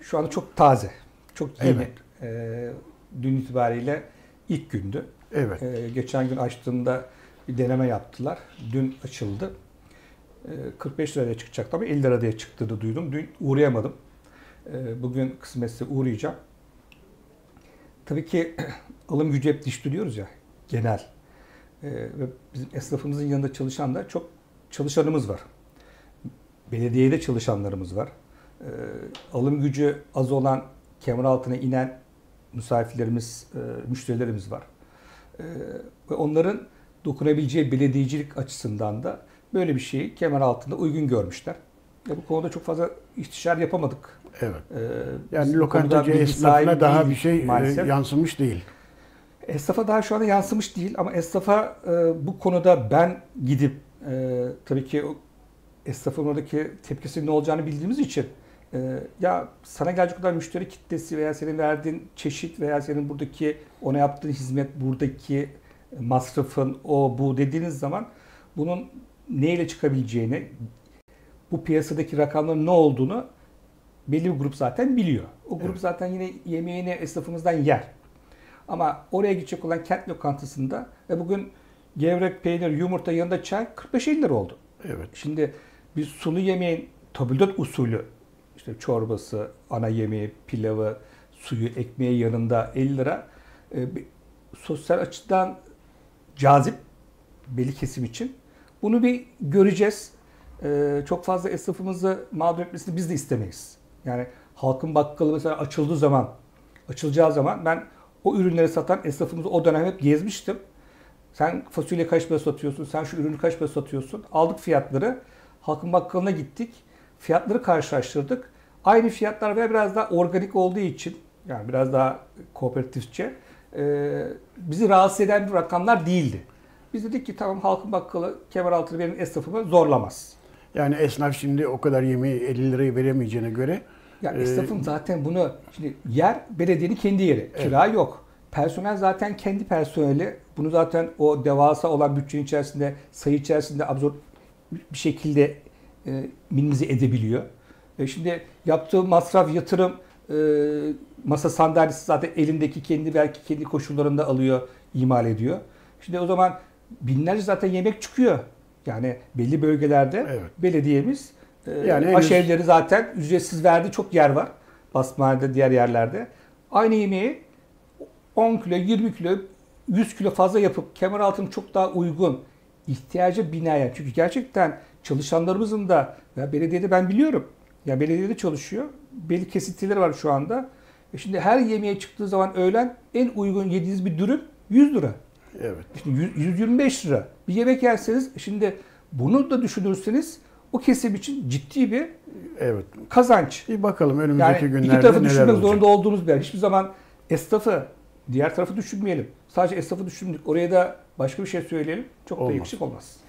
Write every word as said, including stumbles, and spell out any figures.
Şu anda çok taze. Çok yeni. Evet. E, dün itibariyle ilk gündü. Evet. E, geçen gün açtığımda bir deneme yaptılar. Dün açıldı. E, kırk beş liraya çıkacaktı ama elli lira diye çıktığını duydum. Dün uğrayamadım. E, bugün kısmetse uğrayacağım. Tabii ki alım gücü hep düştü diyoruz ya genel. E, ve bizim esnafımızın yanında çalışan da çok çalışanımız var. Belediyede çalışanlarımız var. E, alım gücü az olan, Kemeraltı'na inen misafirlerimiz, e, müşterilerimiz var. E, ve onların dokunabileceği belediyecilik açısından da böyle bir şeyi Kemeraltı'nda uygun görmüşler. Ya bu konuda çok fazla istişare yapamadık. Evet. E, yani lokantacı esnafına daha değil, bir şey maalesef yansımış değil. Esnafa daha şu anda yansımış değil ama esnafa e, bu konuda ben gidip e, tabii ki esnafın oradaki tepkisinin ne olacağını bildiğimiz için e, ya sana gelecek kadar müşteri kitlesi veya senin verdiğin çeşit veya senin buradaki ona yaptığın hizmet, buradaki masrafın o bu dediğiniz zaman bunun neyle çıkabileceğini, bu piyasadaki rakamların ne olduğunu belli bir grup zaten biliyor. O grup evet. zaten yine yemeğini esnafımızdan yer. Ama oraya gidecek olan Kent Lokantası'nda ve bugün gevrek, peynir, yumurta yanında çay kırk beş elli lira oldu. Evet. Şimdi bir sulu yemeğin tabuldat usulü, işte çorbası, ana yemeği, pilavı, suyu, ekmeği yanında elli lira. E, sosyal açıdan cazip belli kesim için. Bunu bir göreceğiz. E, çok fazla esnafımızı mağdur etmesini biz de istemeyiz. Yani halkın bakkalı mesela açıldığı zaman, açılacağı zaman ben o ürünleri satan esnafımızı o dönem hep gezmiştim. Sen fasulye kaç para satıyorsun, sen şu ürünü kaç para satıyorsun. Aldık fiyatları, halkın bakkalına gittik, fiyatları karşılaştırdık. Aynı fiyatlar veya biraz daha organik olduğu için, yani biraz daha kooperatifçe, e, bizi rahatsız eden bir rakamlar değildi. Biz dedik ki tamam, halkın bakkalı Kemeraltı'nı benim esnafımı zorlamaz. Yani esnaf şimdi o kadar yemeği elli lirayı veremeyeceğine göre... Yani esnafın zaten bunu, şimdi yer belediyenin kendi yeri, kira evet. yok. Personel zaten kendi personeli. Bunu zaten o devasa olan bütçenin içerisinde, sayı içerisinde absorbe bir şekilde e, minimize edebiliyor. E şimdi yaptığı masraf, yatırım, e, masa sandalyesi zaten elindeki kendi, belki kendi koşullarında alıyor, imal ediyor. Şimdi o zaman binlerce zaten yemek çıkıyor. Yani belli bölgelerde evet. belediyemiz yani aşevleri zaten ücretsiz verdiği çok yer var. Basmanede, diğer yerlerde. Aynı yemeği on kilo, yirmi kilo, yüz kilo fazla yapıp Kemeraltı'nın çok daha uygun, ihtiyaca binaen. Çünkü gerçekten çalışanlarımızın da ya belediyede ben biliyorum. Ya belediyede çalışıyor. Belli kesintileri var şu anda. E şimdi her yemeğe çıktığı zaman öğlen en uygun yediğiniz bir dürüm yüz lira. Evet. Şimdi yüz yirmi beş lira. Bir yemek yerseniz, şimdi bunu da düşünürseniz o kesim için ciddi bir evet. kazanç. Bir bakalım önümüzdeki yani günlerde neler olacak. İki tarafı düşünmek zorunda olduğumuz bir yer. Hiçbir zaman esnafı, diğer tarafı düşünmeyelim. Sadece esnafı düşündük. Oraya da başka bir şey söyleyelim. Çok olmaz. Da yakışık olmaz.